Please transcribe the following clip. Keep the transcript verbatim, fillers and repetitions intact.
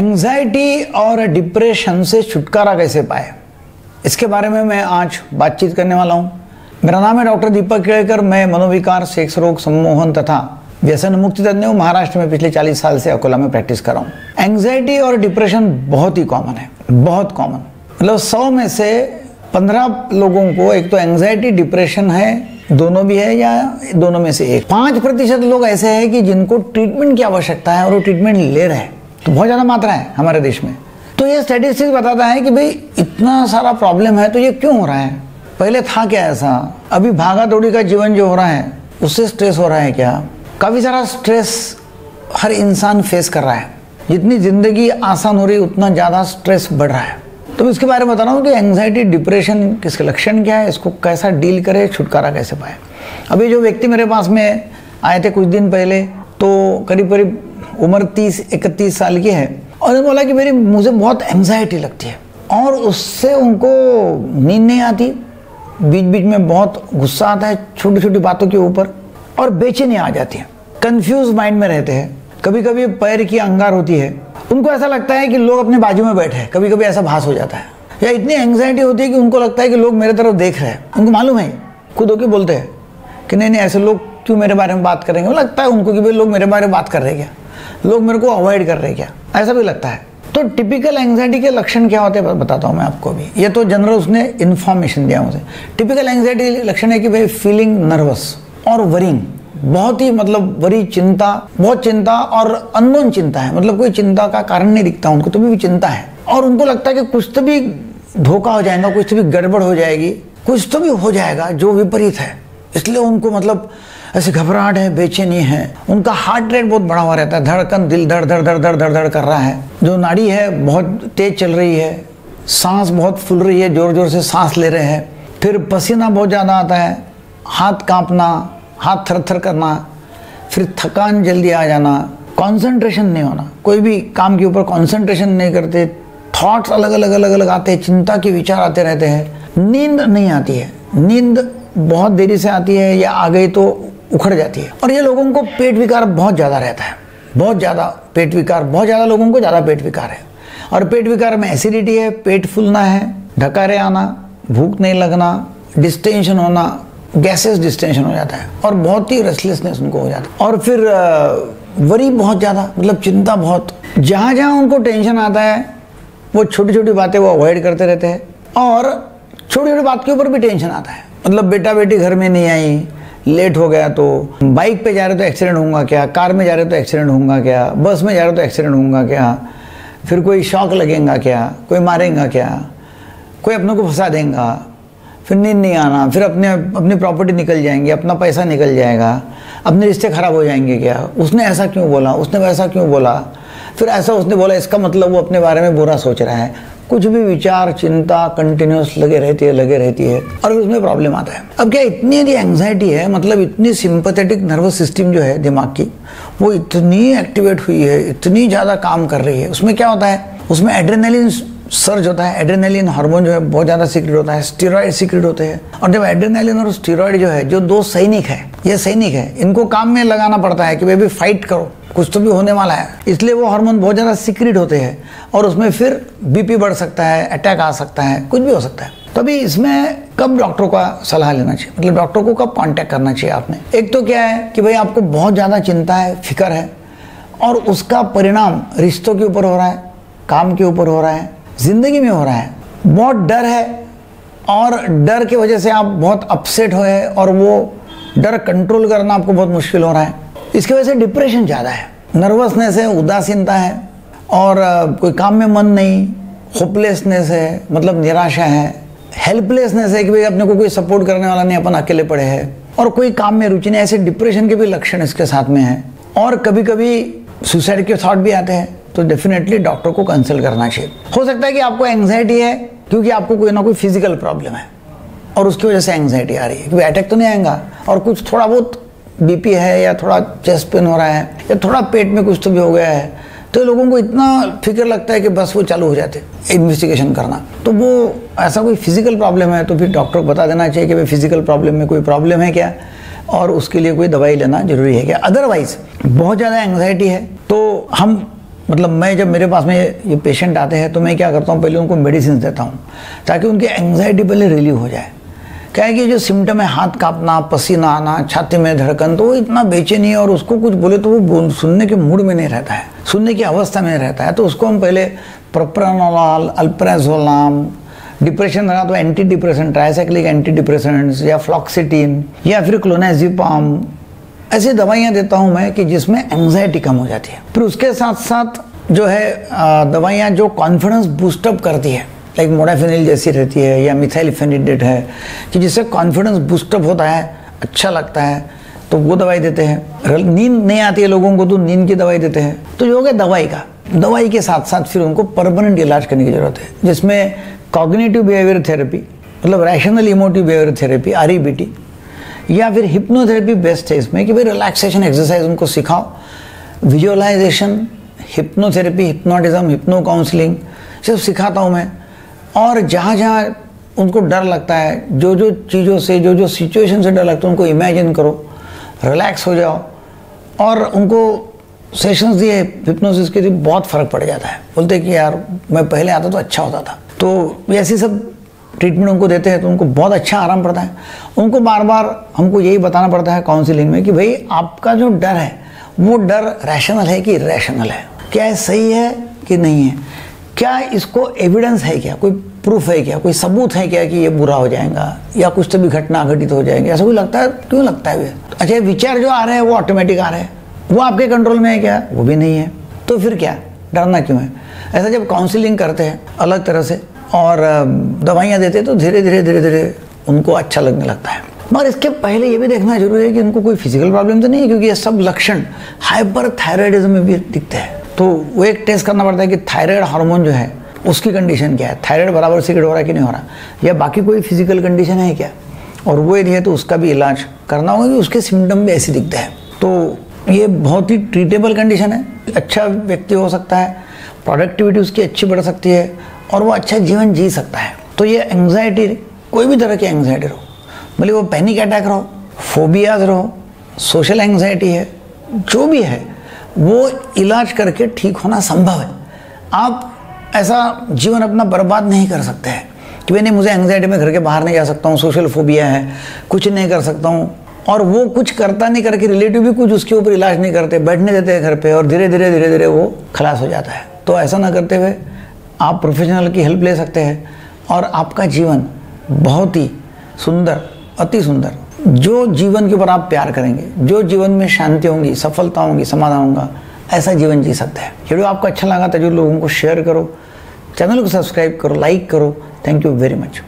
Anxiety और depression से छुटकारा कैसे पाए, इसके बारे में मैं आज बातचीत करने वाला हूं। मेरा नाम है डॉक्टर दीपक केळकर। मैं मनोविकार, सेक्स रोग, सम्मोहन तथा व्यसन मुक्ति तज्ञ हूं। महाराष्ट्र में पिछले चालीस साल से अकोला में प्रैक्टिस कर रहा हूं। एंग्जाइटी और डिप्रेशन बहुत ही कॉमन है, बहुत कॉमन, मतलब सौ में से पंद्रह लोगों को एक तो एंग्जाइटी डिप्रेशन है, दोनों भी है या दोनों में से एक। पाँच प्रतिशत लोग ऐसे हैं कि जिनको ट्रीटमेंट की आवश्यकता है और वो ट्रीटमेंट ले रहे हैं, तो बहुत ज़्यादा मात्रा है हमारे देश में। तो ये स्टैटिस्टिक्स बताता है कि भाई इतना सारा प्रॉब्लम है तो ये क्यों हो रहा है, पहले था क्या ऐसा, अभी भागा दौड़ी का जीवन जो हो रहा है उससे स्ट्रेस हो रहा है क्या। काफ़ी सारा स्ट्रेस हर इंसान फेस कर रहा है, जितनी ज़िंदगी आसान हो रही उतना ज़्यादा स्ट्रेस बढ़ रहा है। तो मैं इसके बारे में बता रहा हूँ कि एंग्जाइटी डिप्रेशन किसके लक्षण क्या है, इसको कैसा डील करे, छुटकारा कैसे पाए। अभी जो व्यक्ति मेरे पास में आए थे कुछ दिन पहले, तो करीब करीब उम्र तीस इकतीस साल की है, और उन्होंने बोला कि मेरी मुझे बहुत एंग्जाइटी लगती है और उससे उनको नींद नहीं आती, बीच बीच में बहुत गुस्सा आता है छोटी छोटी बातों के ऊपर, और बेचैनी आ जाती है, कंफ्यूज माइंड में रहते हैं, कभी कभी पैर की अंगार होती है, उनको ऐसा लगता है कि लोग अपने बाजू में बैठे हैं, कभी कभी ऐसा भास हो जाता है, या इतनी एंग्जाइटी होती है कि उनको लगता है कि लोग मेरे तरफ देख रहे हैं। उनको मालूम है, खुद होके बोलते हैं कि नहीं नहीं ऐसे लोग क्यों मेरे बारे में बात करेंगे, लगता है उनको कि भाई लोग मेरे बारे में बात कर रहे हैं क्या, लोग मेरे को अवॉइड कर रहे हैं क्या, ऐसा भी लगता है। तो टिपिकल एंग्जाइटी के लक्षण क्या होते हैं बताता हूँ मैं आपको भी, ये तो जनरल उसने इन्फॉर्मेशन दिया मुझे। टिपिकल एंग्जाइटी लक्षण है कि भाई फीलिंग नर्वस और वरिंग, बहुत ही मतलब वरी, चिंता, बहुत चिंता और अननोन चिंता है, मतलब कोई चिंता का कारण नहीं दिखता उनको, तभी भी चिंता है, और उनको लगता है कि कुछ तो भी धोखा हो जाएगा, कुछ तो भी गड़बड़ हो जाएगी, कुछ तो भी हो जाएगा जो विपरीत है, इसलिए उनको मतलब ऐसे घबराहट है, बेचैनी है, उनका हार्ट रेट बहुत बढ़ा हुआ रहता है, धड़कन, दिल धड़ धड़ धड़ धड़ धड़ धड़ कर रहा है, जो नाड़ी है बहुत तेज चल रही है, सांस बहुत फूल रही है, जोर जोर से सांस ले रहे हैं, फिर पसीना बहुत ज़्यादा आता है, हाथ कांपना, हाथ थर थर करना, फिर थकान जल्दी आ जाना, कॉन्सेंट्रेशन नहीं होना, कोई भी काम के ऊपर कॉन्सेंट्रेशन नहीं करते, थाट्स अलग अलग अलग अलग आते हैं, चिंता के विचार आते रहते हैं, नींद नहीं आती है, नींद बहुत देरी से आती है या आ गई तो उखड़ जाती है। और ये लोगों को पेट विकार बहुत ज़्यादा रहता है, बहुत ज़्यादा पेट विकार, बहुत ज़्यादा लोगों को ज़्यादा पेट विकार है, और पेट विकार में एसिडिटी है, पेट फूलना है, ढकारे आना, भूख नहीं लगना, डिस्टेंशन होना, गैसेस डिस्टेंशन हो जाता है, और बहुत ही रेस्टलेसनेस उनको हो जाता है, और फिर वरी बहुत ज़्यादा, मतलब चिंता बहुत, जहाँ जहाँ उनको टेंशन आता है वो छोटी छोटी बातें वो अवॉइड करते रहते हैं, और छोटी छोटी बात के ऊपर भी टेंशन आता है, मतलब बेटा बेटी घर में नहीं आई, लेट हो गया तो, बाइक पे जा रहे तो एक्सीडेंट होगा क्या, कार में जा रहे तो एक्सीडेंट होगा क्या, बस में जा रहे तो एक्सीडेंट होगा क्या, फिर कोई शॉक लगेगा क्या, कोई मारेगा क्या, कोई अपने को फंसा देगा, फिर नींद नहीं आना, फिर अपने अपनी प्रॉपर्टी निकल जाएंगी, अपना पैसा निकल जाएगा, अपने रिश्ते खराब हो जाएंगे क्या, उसने ऐसा क्यों बोला, उसने वैसा क्यों बोला, फिर ऐसा उसने बोला, इसका मतलब वो अपने बारे में बुरा सोच रहा है, कुछ भी विचार, चिंता कंटिन्यूस लगे रहती है लगे रहती है और उसमें प्रॉब्लम आता है। अब क्या इतनी यदि एंग्जाइटी है, मतलब इतनी सिंपैथेटिक नर्वस सिस्टम जो है दिमाग की, वो इतनी एक्टिवेट हुई है, इतनी ज़्यादा काम कर रही है, उसमें क्या होता है, उसमें एड्रेनलिन सर्ज होता है, एड्रेनलिन हार्मोन जो है बहुत ज़्यादा सीक्रेट होता है, स्टीरॉयड सीक्रेट होते हैं, और जब एड्रेनलिन और स्टीरॉयड जो है, जो दो सैनिक है, ये सैनिक है, इनको काम में लगाना पड़ता है कि भाई फाइट करो, कुछ तो भी होने वाला है, इसलिए वो हार्मोन बहुत ज़्यादा सीक्रेट होते हैं, और उसमें फिर बीपी बढ़ सकता है, अटैक आ सकता है, कुछ भी हो सकता है। तभी इसमें कब डॉक्टर का सलाह लेना चाहिए, मतलब डॉक्टर को कब कॉन्टैक्ट करना चाहिए आपने। एक तो क्या है कि भाई आपको बहुत ज़्यादा चिंता है, फिक्र है, और उसका परिणाम रिश्तों के ऊपर हो रहा है, काम के ऊपर हो रहा है, ज़िंदगी में हो रहा है, बहुत डर है, और डर की वजह से आप बहुत अपसेट हो गए, और वो डर कंट्रोल करना आपको बहुत मुश्किल हो रहा है, इसकी वजह से डिप्रेशन ज़्यादा है, नर्वसनेस है, उदासीनता है, और कोई काम में मन नहीं, होपलेसनेस है, मतलब निराशा है, हेल्पलेसनेस है कि भाई अपने को कोई सपोर्ट करने वाला नहीं, अपन अकेले पड़े हैं, और कोई काम में रुचि नहीं, ऐसे डिप्रेशन के भी लक्षण इसके साथ में हैं, और कभी कभी सुसाइड के थॉट भी आते हैं, तो डेफिनेटली डॉक्टर को कंसल्ट करना चाहिए। हो सकता है कि आपको एंग्जाइटी है क्योंकि आपको कोई ना कोई फिजिकल प्रॉब्लम है और उसकी वजह से एंग्जाइटी आ रही है, क्योंकि अटैक तो नहीं आएगा, और कुछ थोड़ा बहुत बीपी है, या थोड़ा चेस्ट पेन हो रहा है, या थोड़ा पेट में कुछ तो भी हो गया है, तो लोगों को इतना फिक्र लगता है कि बस वो चालू हो जाते इन्वेस्टिगेशन करना। तो वो ऐसा कोई फिजिकल प्रॉब्लम है तो फिर डॉक्टर को बता देना चाहिए कि भाई फिजिकल प्रॉब्लम में कोई प्रॉब्लम है क्या, और उसके लिए कोई दवाई लेना जरूरी है क्या। अदरवाइज बहुत ज़्यादा एंग्जाइटी है तो हम मतलब मैं जब मेरे पास में ये पेशेंट आते हैं तो मैं क्या करता हूँ, पहले उनको मेडिसिन देता हूँ ताकि उनकी एंग्जाइटी पहले रिलीव हो जाए। क्या है कि जो सिम्टम है, हाथ कांपना, पसीना आना, छाती में धड़कन, तो वो इतना बेचैनी है और उसको कुछ बोले तो वो सुनने के मूड में नहीं रहता है, सुनने की अवस्था में नहीं रहता है। तो उसको हम पहले प्रोप्रानोलाल, अल्प्राजोलाम, डिप्रेशन रहा तो anti depression, tricyclic anti depressants या फ्लॉक्सीटीन या फिर क्लोनाज़ेपम, ऐसी दवाइयाँ देता हूँ मैं कि जिसमें एंग्जाइटी कम हो जाती है। फिर उसके साथ साथ जो है दवाइयाँ जो कॉन्फिडेंस बूस्टअप करती है, लाइक मोडाफिन जैसी रहती है या मिथैल फैंडिडेट है कि जिससे कॉन्फिडेंस बूस्टअप होता है, अच्छा लगता है, तो वो दवाई देते हैं। नींद नहीं आती है लोगों को तो नींद की दवाई देते हैं। तो ये हो गया दवाई का। दवाई के साथ साथ फिर उनको परमानेंट इलाज करने की ज़रूरत है, जिसमें कॉग्निटिव बिहेवियर थेरेपी, मतलब rational emotive behaviour therapy R E B T, या फिर हिप्नोथेरेपी बेस्ट है इसमें कि भाई रिलैक्सेशन एक्सरसाइज उनको सिखाओ, visualisation, hypnotherapy, hypnotism, hypno counselling सब सिखाता हूँ मैं। और जहाँ जहाँ उनको डर लगता है, जो जो चीज़ों से, जो जो सिचुएशन से डर लगता है, उनको इमेजिन करो, रिलैक्स हो जाओ और उनको सेशंस दिए हिप्नोसिस के, बहुत फ़र्क पड़ जाता है। बोलते हैं कि यार मैं पहले आता तो अच्छा होता था। तो ऐसी सब ट्रीटमेंट उनको देते हैं तो उनको बहुत अच्छा आराम पड़ता है। उनको बार बार हमको यही बताना पड़ता है काउंसलिंग में कि भाई आपका जो डर है वो डर रैशनल है कि इरैशनल है, क्या है सही है कि नहीं है, क्या इसको एविडेंस है, क्या कोई प्रूफ है, क्या कोई सबूत है क्या कि ये बुरा हो जाएगा या कुछ तो भी घटना घटित हो जाएगी, ऐसा कोई लगता है, क्यों लगता है ये? अच्छा विचार जो आ रहे हैं वो ऑटोमेटिक आ रहे हैं, वो आपके कंट्रोल में है क्या, वो भी नहीं है, तो फिर क्या डरना क्यों है? ऐसा जब काउंसलिंग करते हैं अलग तरह से और दवाइयाँ देते हैं तो धीरे धीरे धीरे धीरे उनको अच्छा लगने लगता है। मगर इसके पहले ये भी देखना जरूरी है कि उनको कोई फिजिकल प्रॉब्लम तो नहीं है, क्योंकि ये सब लक्षण हाइपर थायराइडिज्म में भी दिखते हैं। तो वो एक टेस्ट करना पड़ता है कि थायराइड हार्मोन जो है उसकी कंडीशन क्या है, थायराइड बराबर सिक्रेट हो रहा है कि नहीं हो रहा, या बाकी कोई फिजिकल कंडीशन है क्या, और वो यदि है तो उसका भी इलाज करना होगा कि उसके सिम्टम भी ऐसे दिखते हैं। तो ये बहुत ही ट्रीटेबल कंडीशन है, अच्छा व्यक्ति हो सकता है, प्रोडक्टिविटी उसकी अच्छी बढ़ सकती है और वो अच्छा जीवन जी सकता है। तो ये एंग्जाइटी, कोई भी तरह की एंग्जाइटी रहो, भले वो पैनिक अटैक रहो, फोबियाज रहो, सोशल एंग्जाइटी है, जो भी है वो इलाज करके ठीक होना संभव है। आप ऐसा जीवन अपना बर्बाद नहीं कर सकते हैं कि मैंने मुझे एंग्जाइटी में घर के बाहर नहीं जा सकता हूँ, सोशल फोबिया है, कुछ नहीं कर सकता हूँ, और वो कुछ करता नहीं करके रिलेटिव भी कुछ उसके ऊपर इलाज नहीं करते, बैठने देते हैं घर पे और धीरे धीरे धीरे धीरे वो खलास हो जाता है। तो ऐसा ना करते हुए आप प्रोफेशनल की हेल्प ले सकते हैं और आपका जीवन बहुत ही सुंदर, अति सुंदर, जो जीवन के ऊपर आप प्यार करेंगे, जो जीवन में शांति होगी, सफलता होगी, समाधान होगा, ऐसा जीवन जी सकते हैं। वीडियो आपको अच्छा लगा तो जो लोगों को शेयर करो, चैनल को सब्सक्राइब करो, लाइक करो। Thank you very much.